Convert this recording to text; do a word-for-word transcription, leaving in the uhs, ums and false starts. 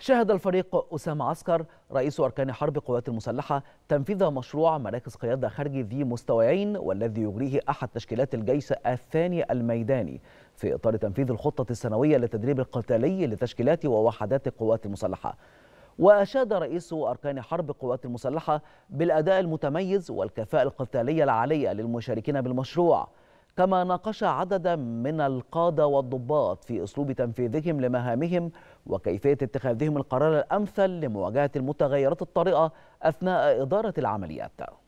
شهد الفريق أسامة عسكر رئيس أركان حرب القوات المسلحة تنفيذ مشروع مراكز قيادة خارجي ذي مستويين، والذي يجريه أحد تشكيلات الجيش الثاني الميداني في إطار تنفيذ الخطة السنوية للتدريب القتالي لتشكيلات ووحدات القوات المسلحة. وأشاد رئيس أركان حرب القوات المسلحة بالأداء المتميز والكفاءة القتالية العالية للمشاركين بالمشروع، كما ناقش عددا من القادة والضباط في أسلوب تنفيذهم لمهامهم وكيفية اتخاذهم القرار الأمثل لمواجهة المتغيرات الطارئة أثناء إدارة العمليات.